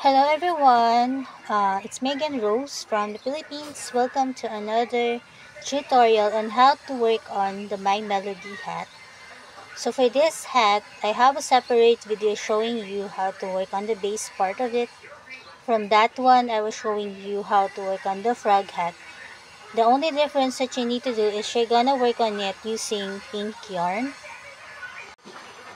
Hello everyone, it's Megan Rose from the Philippines. Welcome to another tutorial on how to work on the My Melody hat. So for this hat, I have a separate video showing you how to work on the base part of it. From that one, I was showing you how to work on the frog hat. The only difference that you need to do is you're gonna work on it using pink yarn.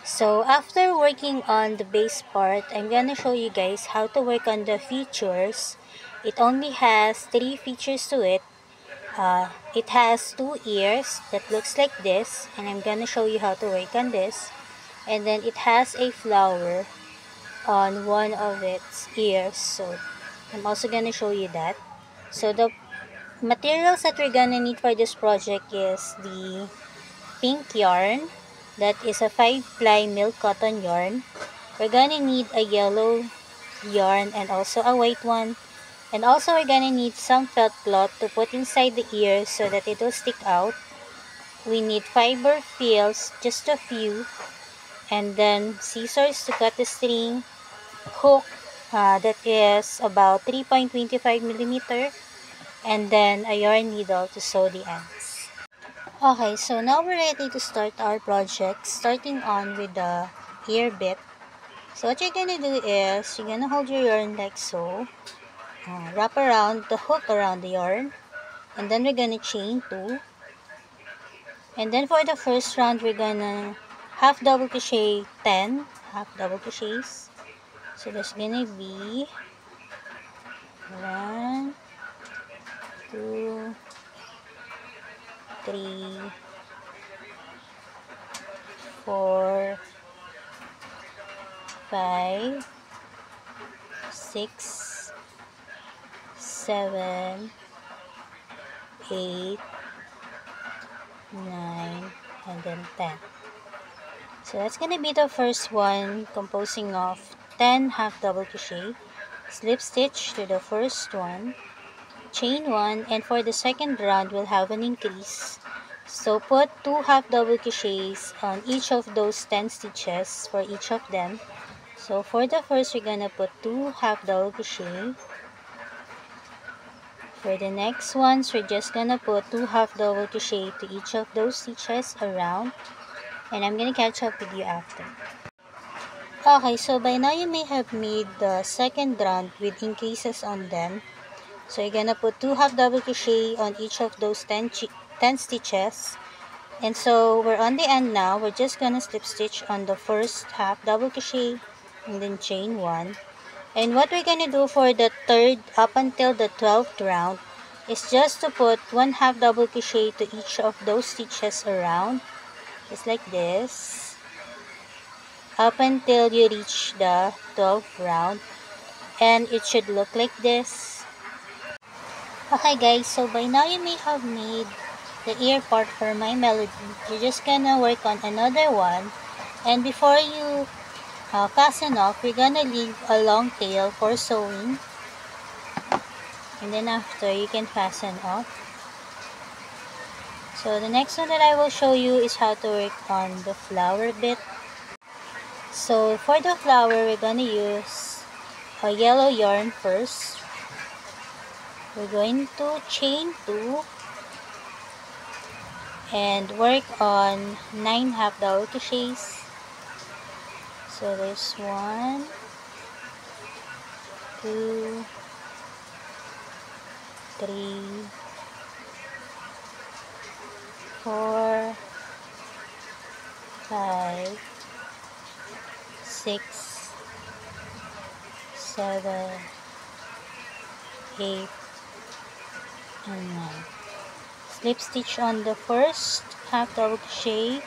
So after working on the base part, I'm gonna show you guys how to work on the features. It only has 3 features to it. It has 2 ears that looks like this, and I'm gonna show you how to work on this. And then it has a flower on one of its ears, so I'm also gonna show you that. So the materials that we're gonna need for this project is the pink yarn. That is a 5-ply milk cotton yarn. We're gonna need a yellow yarn and also a white one. And also we're gonna need some felt cloth to put inside the ear so that it will stick out. We need fiber fills, just a few. And then scissors to cut the string. Hook that is about 3.25mm. And then a yarn needle to sew the ends. Okay, so now we're ready to start our project, starting on with the ear bit. So what you're gonna do is, you're gonna hold your yarn like so, wrap around the hook around the yarn, and then we're gonna chain 2. And then for the first round, we're gonna half double crochet 10, half double crochets. So there's gonna be 1, 2, 3, 4, 5, 6, 7, 8, 9, and then 10. So that's gonna be the first one, composing of 10 half double crochet, slip stitch to the first one, chain 1, and for the second round we'll have an increase, so put 2 half double crochets on each of those 10 stitches for each of them. So for the first, we're gonna put 2 half double crochet. For the next ones, we're just gonna put 2 half double crochet to each of those stitches around, and I'm gonna catch up with you after. Okay, so by now you may have made the second round with increases on them. So you're gonna put 2 half double crochet on each of those 10 stitches. And so we're on the end now. We're just gonna slip stitch on the first half double crochet and then chain 1. And what we're gonna do for the third up until the 12th round is just to put 1 half double crochet to each of those stitches around, just like this, up until you reach the 12th round, and it should look like this. Okay guys, so by now you may have made the ear part for My Melody. You're just gonna work on another one, and before you fasten off, you're gonna leave a long tail for sewing, and then after you can fasten off. So the next one that I will show you is how to work on the flower bit. So for the flower, we're gonna use a yellow yarn first. We're going to chain 2 and work on 9 half double crochets. So there's 1, 2, 3, 4, 5, 6, 7, 8. And 9. Slip stitch on the first half double crochet,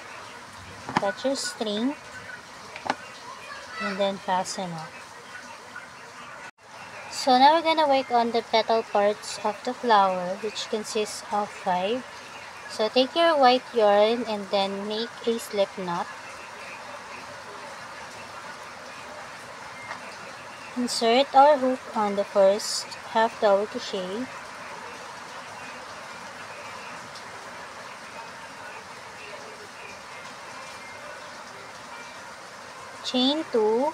cut your string, and then fasten off. So now we're gonna work on the petal parts of the flower, which consists of 5. So take your white yarn and then make a slip knot. Insert our hook on the first half double crochet. Chain 2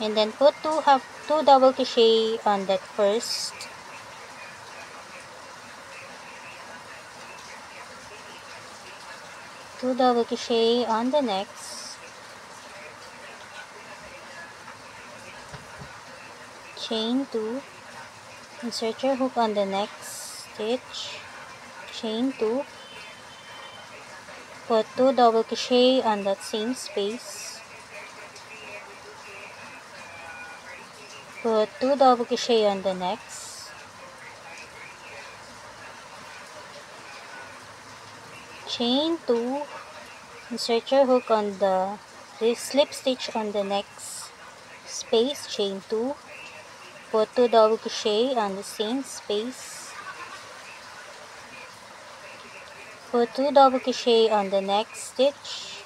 and then put two double crochet on that first, two double crochet on the next, chain 2, insert your hook on the next stitch, chain 2, put 2 double crochet on that same space, put 2 double crochet on the next, chain 2, insert your hook on the slip stitch on the next space, chain 2, put 2 double crochet on the same space, put 2 double crochet on the next stitch,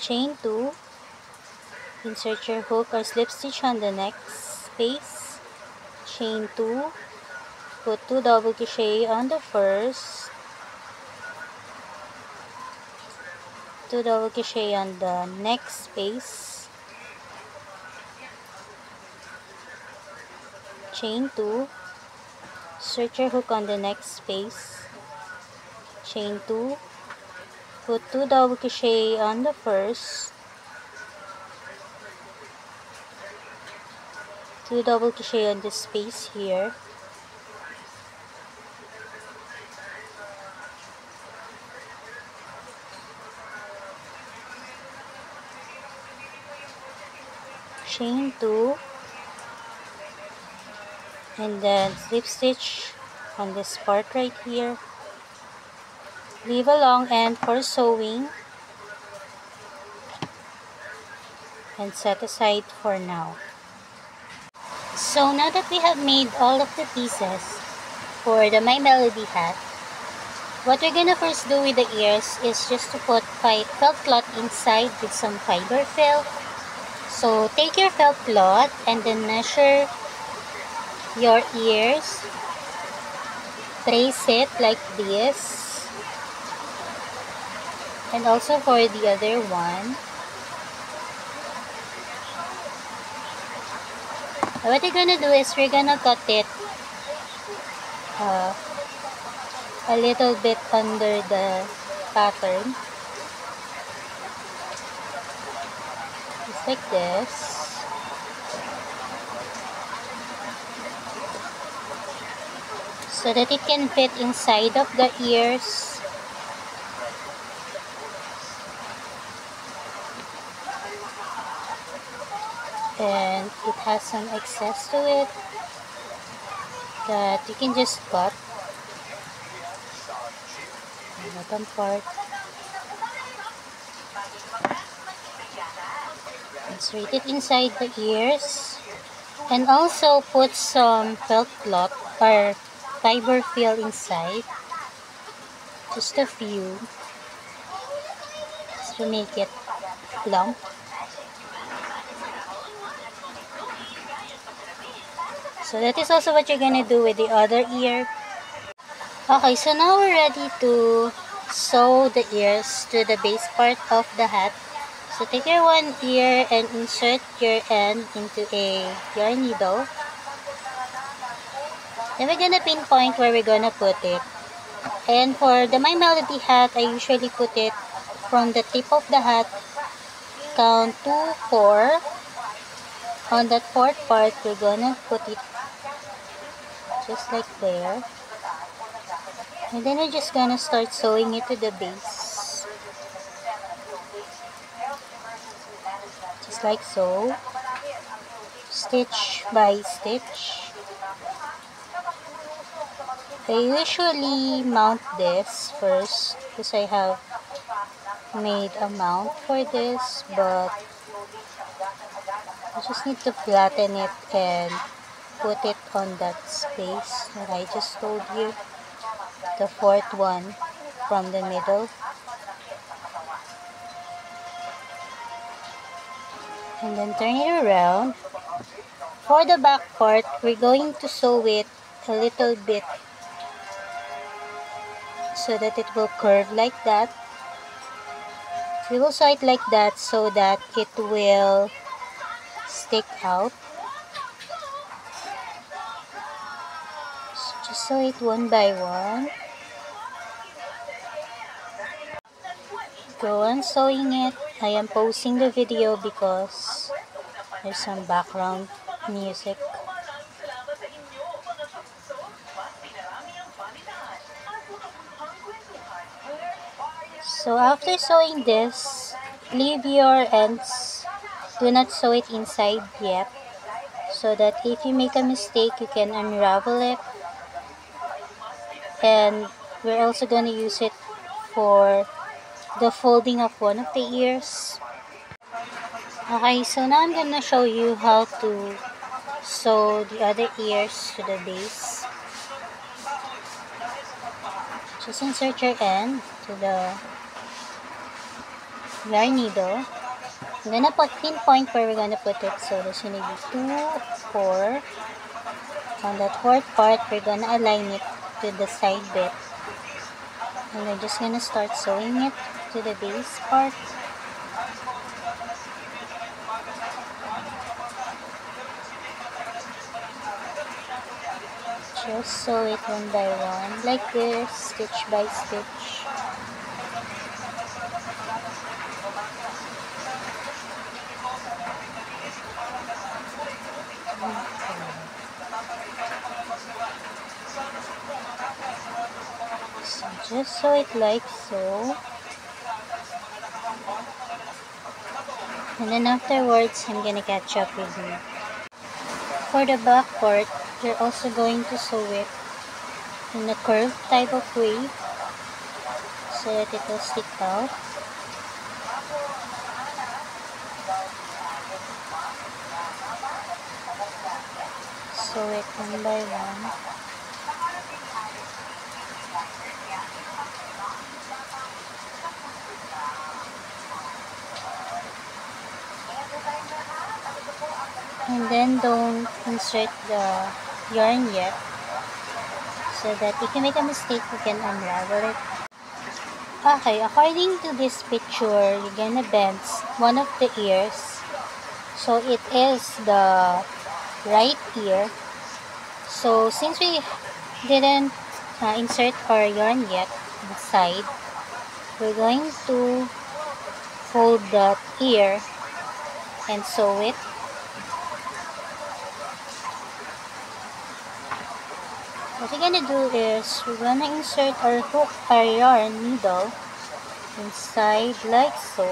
chain 2, insert your hook or slip stitch on the next space, chain 2, put 2 double crochet on the first, 2 double crochet on the next space, chain 2, insert your hook on the next space, chain 2, put 2 double crochet on the first, 2 double crochet on this space here, chain 2, and then slip stitch on this part right here. Leave a long end for sewing and set aside for now. So now that we have made all of the pieces for the My Melody hat, what we're gonna first do with the ears is just to put felt cloth inside with some fiber fill. So take your felt cloth and then measure your ears, brace it like this, and also for the other one. What we're gonna do is we're gonna cut it a little bit under the pattern. Like this, so that it can fit inside of the ears. And it has some excess to it that you can just cut the bottom part. Insert it inside the ears and also put some felt cloth or fiber fill inside, just a few, just to make it plump. So that is also what you're gonna do with the other ear. Okay, so now we're ready to sew the ears to the base part of the hat. So take your one ear and insert your end into your needle. Then we're gonna pinpoint where we're gonna put it. And for the My Melody hat, I usually put it from the tip of the hat. Count 2, 4. On that fourth part, we're gonna put it just like there. And then we're just gonna start sewing it to the base. Like so, stitch by stitch. I usually mount this first because I have made a mount for this, but I just need to flatten it and put it on that space that I just told you, the fourth one from the middle. And then turn it around. For the back part, we're going to sew it a little bit so that it will curve like that. We will sew it like that so that it will stick out. So just sew it one by one. Go on sewing it. I am pausing the video because there's some background music. So after sewing this, leave your ends. Do not sew it inside yet, so that if you make a mistake, you can unravel it. And we're also going to use it for the folding of one of the ears. Okay, so now I'm gonna show you how to sew the other ears to the base. Just insert your end to the yarn needle. I'm gonna put pinpoint where we're gonna put it, so there's gonna be 2, 4. On that fourth part, we're gonna align it to the side bit, and we're just gonna start sewing it to the base part. Just sew it one by one, like this, stitch by stitch. Okay. So just sew it like so. And then afterwards, I'm gonna catch up with you. For the back part, you're also going to sew it in a curved type of way so that it will stick out. Sew it one by one. And then don't insert the yarn yet, so that if you make a mistake, you can unravel it. Okay, according to this picture, you're gonna bend one of the ears, so it is the right ear. So since we didn't insert our yarn yet inside, we're going to fold that ear and sew it. What we're gonna do is we're gonna insert or hook our yarn needle inside like so.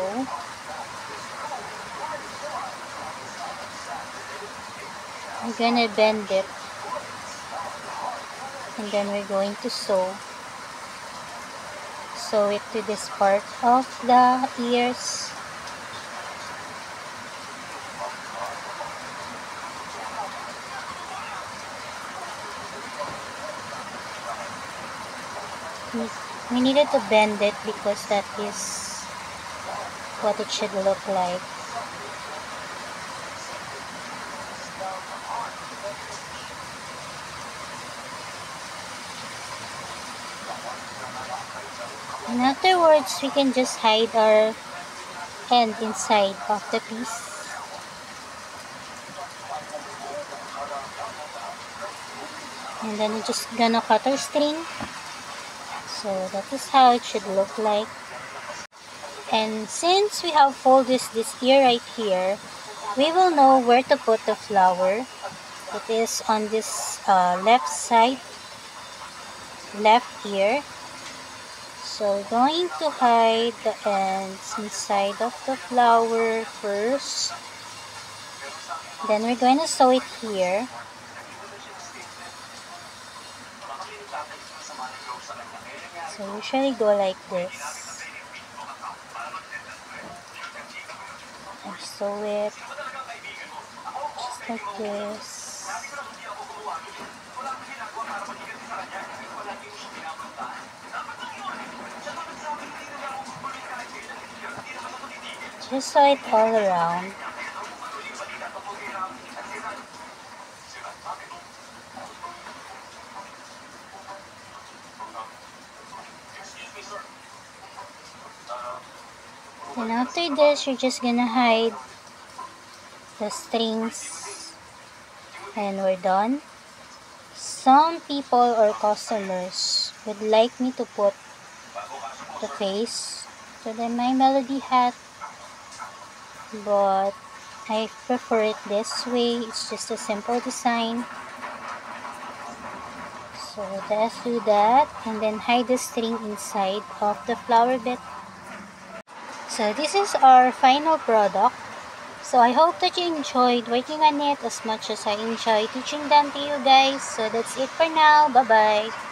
We're gonna bend it, and then we're going to sew it to this part of the ears. We needed to bend it because that is what it should look like. And afterwards, we can just hide our end inside of the piece. And then we're just gonna cut our string. So that is how it should look like. And since we have folded this ear right here, we will know where to put the flower. It is on this left side, left ear. So we're going to hide the ends inside of the flower first. Then we're going to sew it here. So usually go like this. And sew it just like this. Just sew it all around. And after this, you're just gonna hide the strings, and we're done. Some people or customers would like me to put the face to the My Melody hat, but I prefer it this way. It's just a simple design. So let's do that, and then hide the string inside of the flower bed. So this is our final product. So I hope that you enjoyed working on it as much as I enjoy teaching them to you guys. So that's it for now. Bye-bye.